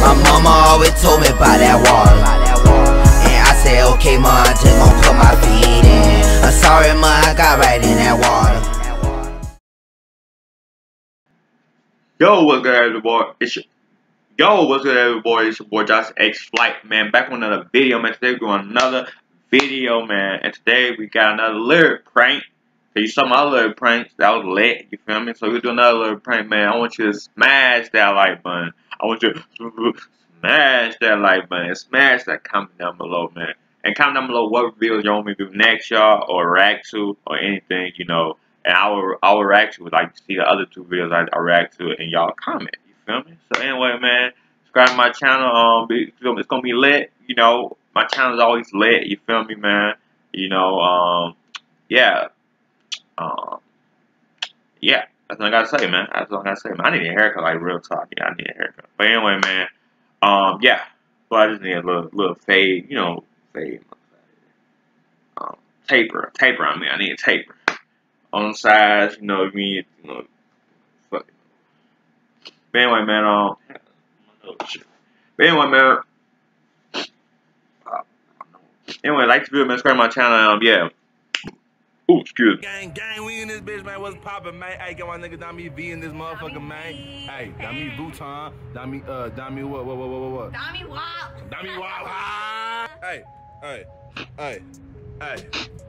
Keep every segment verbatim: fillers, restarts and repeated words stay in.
My mama always told me about that water, and I said, okay, ma, I'm just gonna put my feet in. I'm sorry, ma, I got right in that water. Yo, what's good, everybody? It's your Yo, what's good, everybody? It's your boy Josh X Flight, man. Back with another video, man. Today we're doing another video, man. And today we got another lyric prank. So you saw my lyric pranks that was lit, you feel me? So we're doing another lyric prank, man. I want you to smash that like button. I want you to smash that like button. Smash that comment down below, man. And comment down below what videos you want me to do next, y'all, or react to, or anything, you know. And I will, I will react to, like, see the other two videos I, I react to, and y'all comment. So anyway, man, subscribe to my channel. Um, it's gonna be lit. You know, my channel is always lit. You feel me, man? You know, um, yeah, um, yeah. That's all I gotta say, man. That's all I gotta say, man. I need a haircut, like real talk. Yeah, I need a haircut. But anyway, man, um, yeah. So I just need a little, little fade. You know, fade. Um, taper, taper. I mean, I need a taper on the sides. You know, me, you know. But anyway, man, um, but anyway, man, anyway, like this video, man, subscribe to my channel, um, yeah. Ooh, excuse me. Gang, gang, we in this bitch, man, what's poppin', man? Hey, got my nigga Dami V in this motherfucker, man. Hey, Dami Vuitton, Dami, uh, Dami what, what, what, what, what? Dami Wow. Dami Wow. Hey, hey, hey, hey,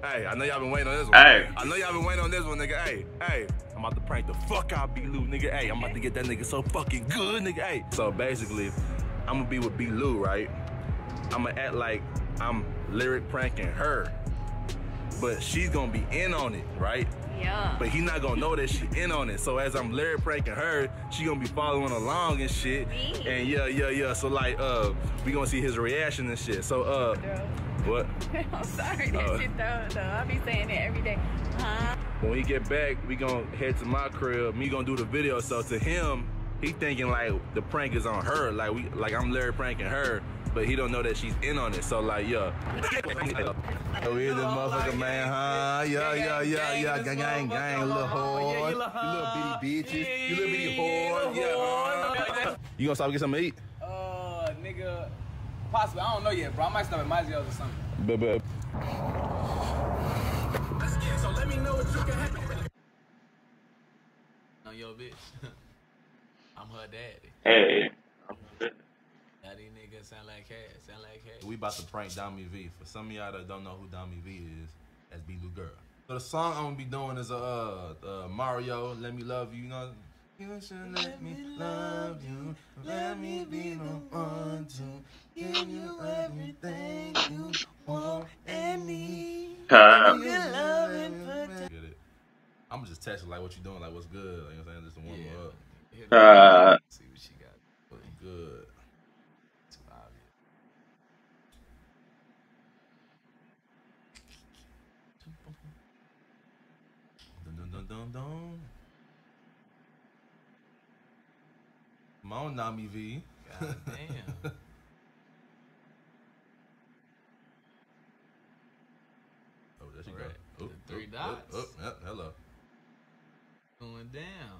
hey, I know y'all been waiting on this one. Hey. I know y'all been waiting on this one, nigga, hey, hey. I'm about to prank the fuck out B-Loo, nigga. Hey, I'm about to get that nigga so fucking good, nigga. Hey. So basically, I'm gonna be with B-Loo, right? I'm gonna act like I'm lyric pranking her, but she's gonna be in on it, right? Yeah. But he not gonna know that she in on it. So as I'm lyric pranking her, she gonna be following along and shit. Me? And yeah, yeah, yeah. So like, uh, we gonna see his reaction and shit. So uh, girl. What? I'm sorry, that uh, shit though. Though I be saying it every day. Huh? When we get back, we gonna head to my crib. Me gonna do the video. So to him, he thinking like the prank is on her. Like we, like I'm lyric pranking her, but he don't know that she's in on it. So like, yeah. So we this motherfucker, man, huh? Yeah, yeah, yeah, yeah. Gang, gang, gang, little whore. You little bitty bitches. You little bitty whore. Yeah. You gonna stop and get something to eat? Uh, nigga, possibly. I don't know yet, bro. I might stop at Mazio's or something. But, but. I'm your bitch. I'm her daddy. Hey. Now these niggas sound like cats. Sound like cats. We about to prank Dami V. For some of y'all that don't know who Dami V is, that's B-Loo Girl. So the song I'm gonna be doing is a uh, uh, Mario, Let Me Love You. You know, you should let me love you. Let me be the one to give you everything you want and need. I'm just texting like what you doing, like what's good, like, you know what I'm saying, just to warm yeah. her up. Uh, see what she got. Good. It's dun, dun, dun, dun, dun. Come on, Dami V. God damn. Oh, there she right. go. Oop, three oop, dots. Oop, oop, yep, hello. Going down.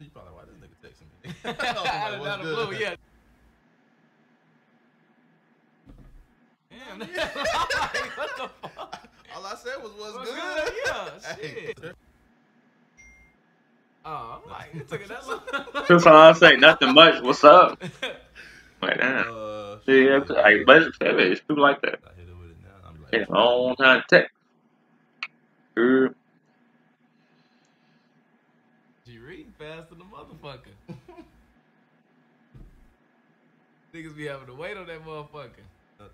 You probably why this nigga texting me. Out of the blue, yeah. Damn, like, what the fuck? All I said was what's, what's good? good. Yeah, shit. Hey. Oh, I'm like, it took it that long. That's all I say. Nothing much. What's up? Like that. Uh, See, that's like, but it's, it's too like that. It's my own time tech. Girl. She read faster than a motherfucker. Niggas be having to wait on that motherfucker. Uh,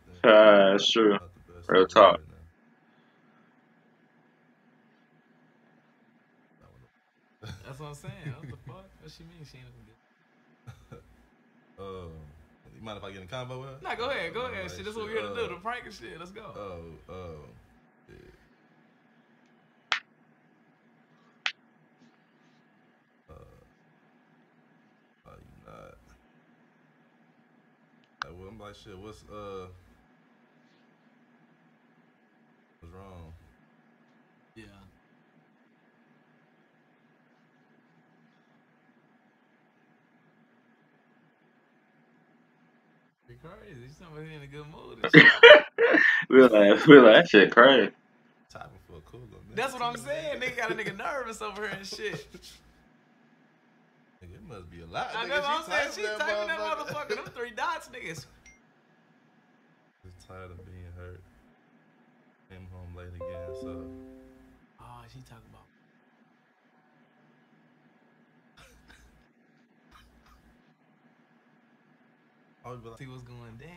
that's true. Real talk. That's what I'm saying. What the fuck? What she mean? She ain't even good. Um. You mind if I get in a combo with her? Nah, go ahead, go ahead. Like, shit, that's what we're here to do, the prank and shit. Let's go. Oh, oh, yeah. Uh, are you not? Like, well, I'm like, shit, what's, uh, what's wrong? Yeah. shit crazy. He's not really in a good mood. We were like, we were like, that shit crazy. That's what I'm saying. Nigga got a nigga nervous over here and shit. It must be a lot. I know what I'm saying. She typing that motherfucker. Them three dots, niggas. Just tired of being hurt. Came home late again, so. Oh, she talking about. I would be like, see what's going down.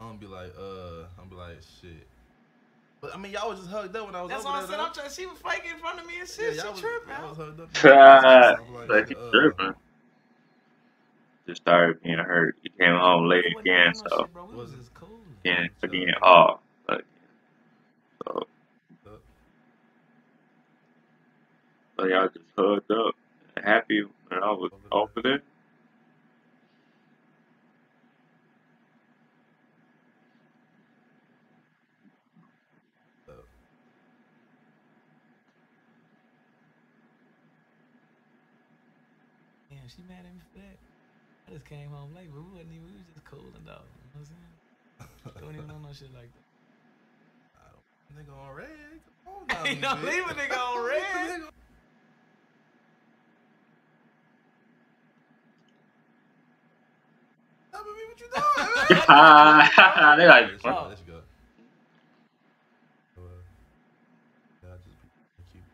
I'm gonna be like, uh, I'm be like, shit. But I mean, y'all was just hugged up when I was. That's why I said I'm trying. She was flaking in front of me and shit. Yeah, she tripping. I was hugged up. Like, like, uh, tripping. Just started being hurt. You came home late again, so. Shit, bro. We was just cool. Yeah, again, off. Like, so. So y'all just hugged up, and happy when I was over there. She mad at me for that. I just came home late, but we wasn't even, we was just cool and dog. You know what I'm saying? Don't even know no shit like that. I don't, nigga on red. Come on, dog. Ain't no leave a nigga on red. Tell me what you doing, man. They like, oh. Let's go. Yeah, I just be cute.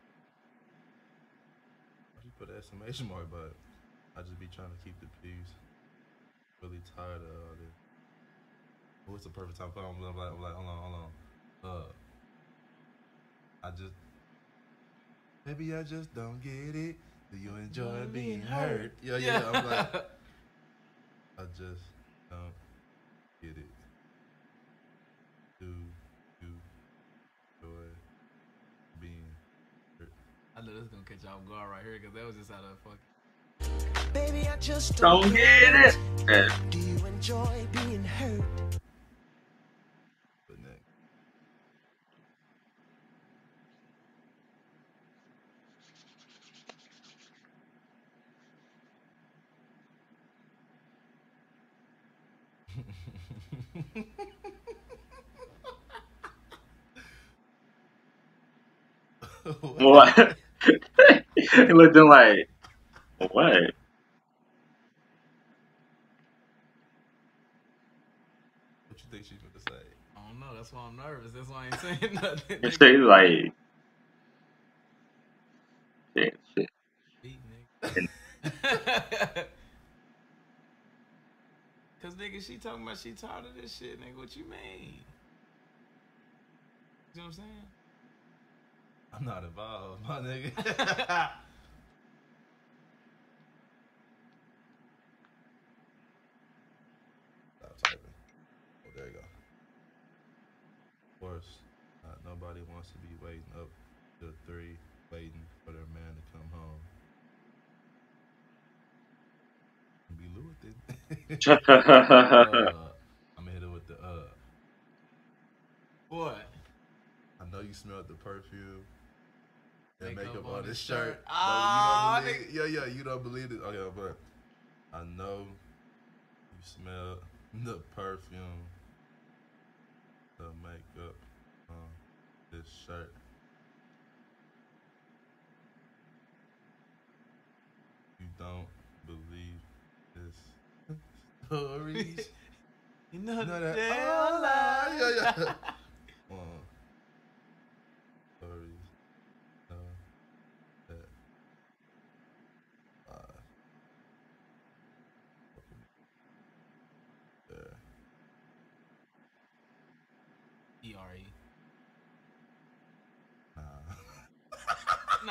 I just put an exclamation mark, but. I just be trying to keep the peace. Really tired of all this. What's the perfect time? I'm like, I'm like, hold on, hold on. Uh, I just, maybe I just don't get it. Do you enjoy being hurt? Yeah, yeah. yeah. I'm like, I just don't get it. Do you enjoy being hurt? I know this is gonna catch y'all guard right here because that was just out of fucking. Baby, I just don't, don't get it. it. Do you enjoy being hurt? But Nick. What? He looked in like, what? That's why I'm nervous. That's why I ain't saying nothing. It's like, shit, shit. Beat, nigga. Cause nigga, she talking about she tired of this shit, nigga. What you mean? You know what I'm saying? I'm not involved, my nigga. Of course, uh, nobody wants to be waiting up to three, waiting for their man to come home. Be Lou with it. uh, I'm hit it with the uh. What? I know you smelled the perfume. And makeup, makeup on, on this shirt. shirt. Oh, no, you don't believe it. Yeah, yeah, you don't believe it. Okay, but I know you smelled the perfume. The makeup on um, this shirt. You don't believe this story. You know, you know that. Oh, lie. Yeah, yeah. um, stories. Know that. Uh, yeah. E R E. Nah.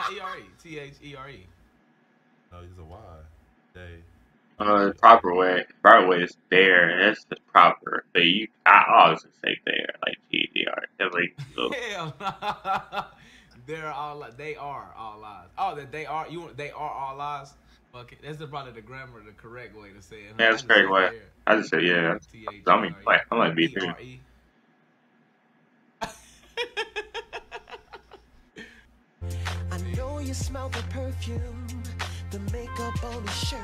Not E R E. T H E R E. No, it's a Y. They. Uh, the proper way. Proper way is there. That's the proper. But you, I always say there. Like T H E R E. That's like. Hell no. They're all lies. They are all lies. Oh, that they are. You want? They are all lies. Fuck it. That's probably the grammar, the correct way to say it. Huh? Yeah, that's the correct way. I just say yeah. I mean, like I'm like B three. I know you smell the perfume, the makeup on his shirt.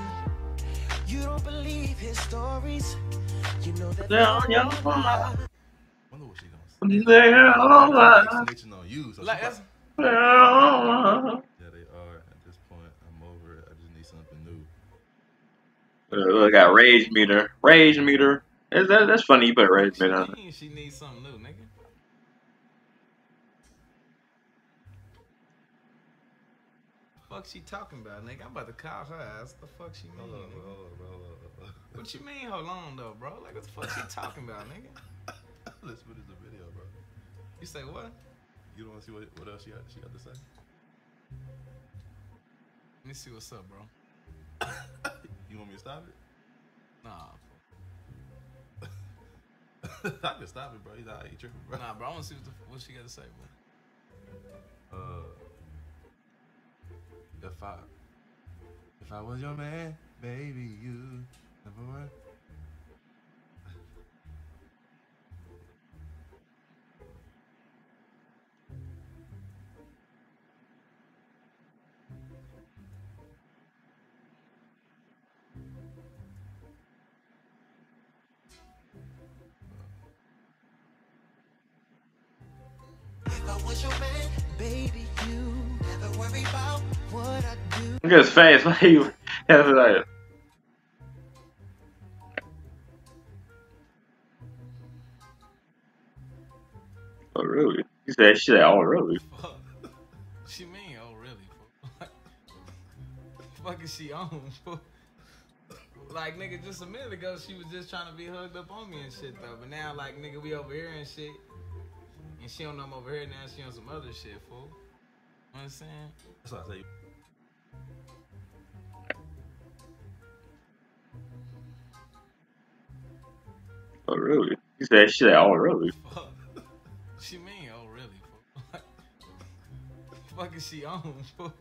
You don't believe his stories. You know that. I wonder what she gonna say. On you, so like, that's... Yeah, they are. At this point, I'm over it. I just need something new. I got rage meter. Rage meter. That's, that, that's funny. You put rage meter on it. She needs something new, nigga. Fuck she talking about, nigga? I'm about to call her ass. The fuck she mean? Hold on, bro, bro, bro. What you mean? Hold on though, bro. Like what the fuck she talking about, nigga? Let's put it in the video, bro. You say what? You don't want to see what, what else she got, she got to say? Let me see what's up, bro. You want me to stop it? Nah. I can stop it, bro. He's not, he tripping, bro. Nah, bro. I want to see what, the, what she got to say, bro. Uh. If I, if I was your man, baby, you number one. If I was your man, baby, you never worry about what I do. Look at his face. Like, he was like, oh, really? He said, she said, oh, really? What she mean, oh, really? What the fuck is she on? Like, nigga, just a minute ago, she was just trying to be hugged up on me and shit, though. But now, like, nigga, we over here and shit. And she don't know I'm over here now, she on some other shit, fool. You know what I'm saying? That's what I say. Oh, really? He said, she said, oh, really? What the fuck? She mean, oh, really, fool. What the fuck is she on, fool?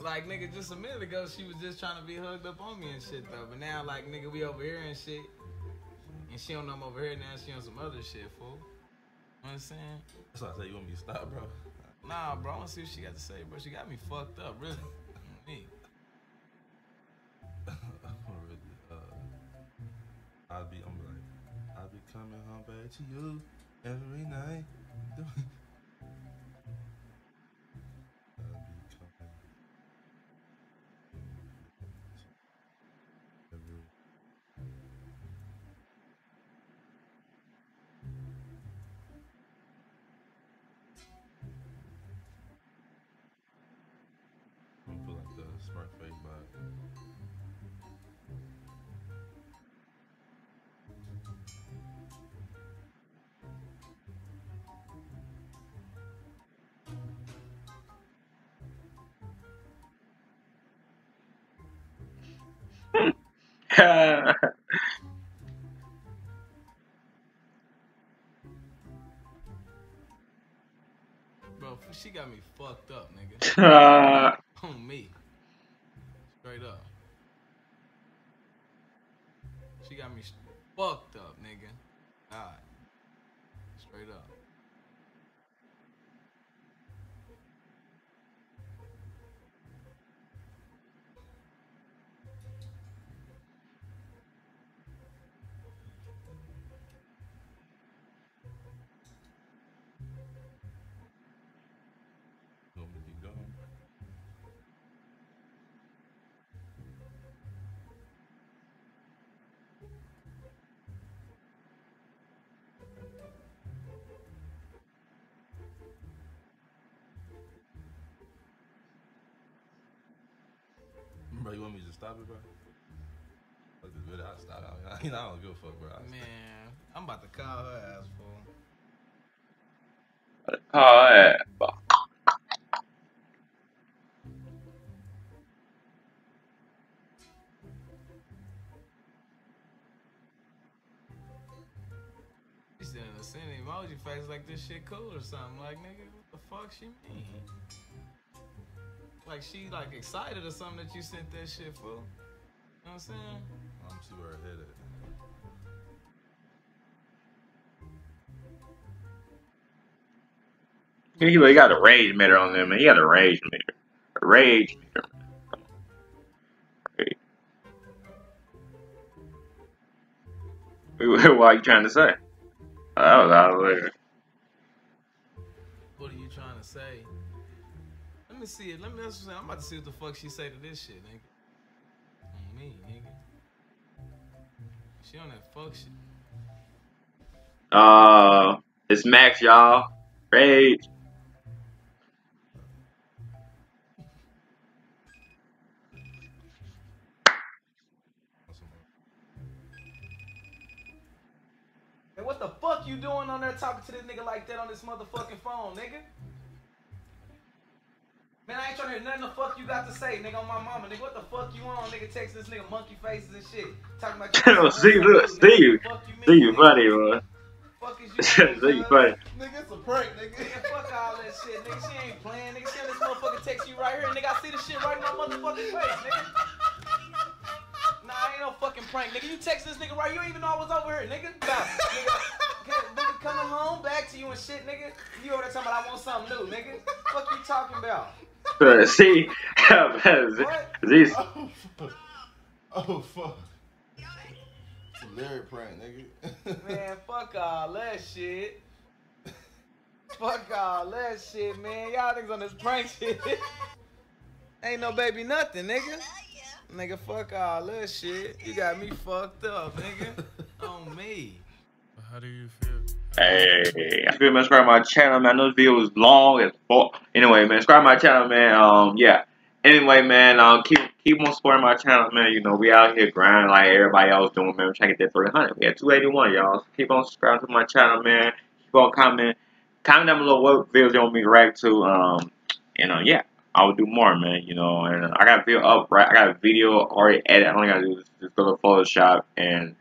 Like, nigga, just a minute ago, she was just trying to be hugged up on me and shit, though. But now, like, nigga, we over here and shit. And she don't know I'm over here now, she on some other shit, fool. You know what I'm saying? That's why I said you want me to stop, bro. Nah, bro, I want to see what she got to say, bro. She got me fucked up, really. Me. Really, uh, I'll be, I'm like, I'll be coming home back to you every night. I'll be coming every night. Smart face vibe. Bro, she got me fucked up, nigga. On me. Straight up. She got me fucked up, nigga. Alright. Straight up. Bro, you want me to stop it, bro? Fuck this video, I'll stop it. You know, I don't give a fuck, bro. Man, I'm about to call her ass, fool. Call her ass. She's in the same emoji face like this shit cool or something. Like, nigga, what the fuck she mean? Like she like excited or something that you sent that shit, fool. You know what I'm saying? I'm see where I hit it. He, he got a rage meter on there, man. He got a rage meter. A rage meter. Rage. What are you trying to say? I was out later. What are you trying to say? Let me see it. Let me. I'm about to see what the fuck she say to this shit, nigga. On me, nigga. She on that fuck shit. Uh, it's Max, y'all. Rage. What the fuck you doing on there talking to this nigga like that on this motherfucking phone, nigga? Man, I ain't trying to hear nothing the fuck you got to say, nigga, on my mama, nigga. What the fuck you on, nigga? Text this nigga monkey faces and shit. Talking about you. See, look, Steve. Steve funny, man. Fuck is you, Steve funny. Nigga, it's a prank, nigga. Nigga, fuck all that shit, nigga. She ain't playing, nigga. She on this motherfucking text you right here, nigga. I see the shit right in my motherfucking face, nigga. Nah, I ain't no fucking prank, nigga. You text this nigga right, you ain't even know I was over here, nigga. Nah, nigga, nigga coming home, back to you and shit, nigga. You over there talking about I want something new, nigga. Fuck you talking about? Uh, see, this. Oh, fuck. Oh, fuck. It's a lyric prank, nigga. Man, fuck all that shit. Fuck all that shit, man. Y'all niggas on this prank shit. Ain't no baby nothing, nigga. Nigga, fuck all that shit. You got me fucked up, nigga. On me. How do you feel? Hey, I feel, man, subscribe to my channel, man. I know this video was long as fuck. Anyway, man, subscribe to my channel, man. Um, yeah. Anyway, man, um, keep keep on supporting my channel, man. You know, we out here grinding like everybody else doing, man. We're trying to get that three hundred. We at two eighty-one, y'all. So keep on subscribing to my channel, man. Keep on commenting. Comment down below what videos you want me to react to. Um, you know, yeah. I would do more, man, you know, and I got a video up, right? I got a video already edited. I only got to do this, just go to Photoshop and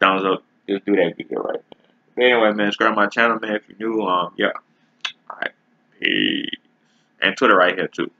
thumbs up, just do that video right now. But anyway, man, subscribe to my channel, man, if you're new, um, yeah, alright, peace, and Twitter right here, too.